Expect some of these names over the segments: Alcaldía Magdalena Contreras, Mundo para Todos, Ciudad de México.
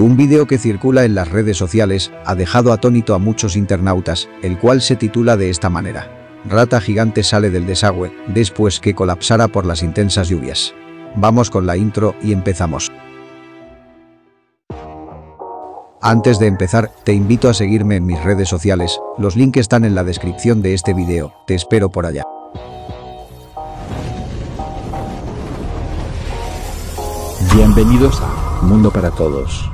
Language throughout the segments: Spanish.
Un video que circula en las redes sociales ha dejado atónito a muchos internautas, el cual se titula de esta manera: Rata gigante sale del desagüe después que colapsara por las intensas lluvias. Vamos con la intro y empezamos. Antes de empezar, te invito a seguirme en mis redes sociales, los links están en la descripción de este video, te espero por allá. Bienvenidos a Mundo para Todos.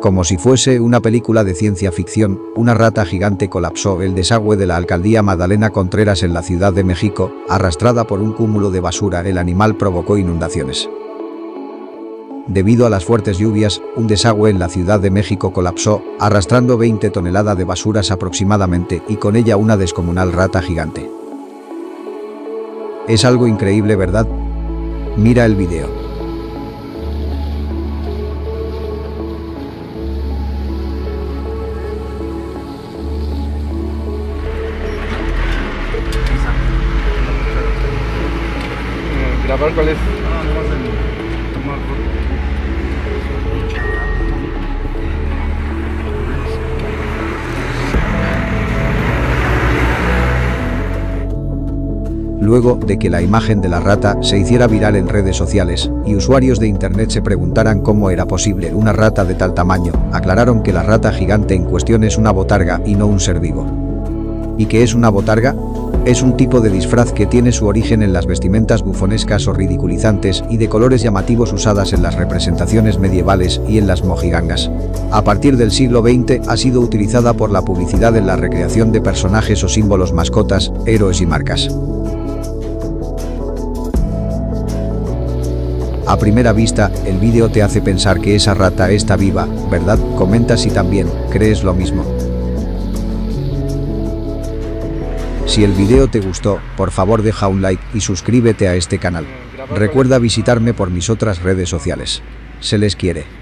Como si fuese una película de ciencia ficción, una rata gigante colapsó el desagüe de la Alcaldía Magdalena Contreras en la Ciudad de México. Arrastrada por un cúmulo de basura, el animal provocó inundaciones. Debido a las fuertes lluvias, un desagüe en la Ciudad de México colapsó, arrastrando 20 toneladas de basuras aproximadamente y con ella una descomunal rata gigante. Es algo increíble, ¿verdad? Mira el video. ¿Grabar cuál es? Luego de que la imagen de la rata se hiciera viral en redes sociales y usuarios de internet se preguntaran cómo era posible una rata de tal tamaño, aclararon que la rata gigante en cuestión es una botarga y no un ser vivo. ¿Y qué es una botarga? Es un tipo de disfraz que tiene su origen en las vestimentas bufonescas o ridiculizantes y de colores llamativos usadas en las representaciones medievales y en las mojigangas. A partir del siglo XX ha sido utilizada por la publicidad en la recreación de personajes o símbolos, mascotas, héroes y marcas. A primera vista, el vídeo te hace pensar que esa rata está viva, ¿verdad? Comenta si también crees lo mismo. Si el vídeo te gustó, por favor deja un like y suscríbete a este canal. Recuerda visitarme por mis otras redes sociales. Se les quiere.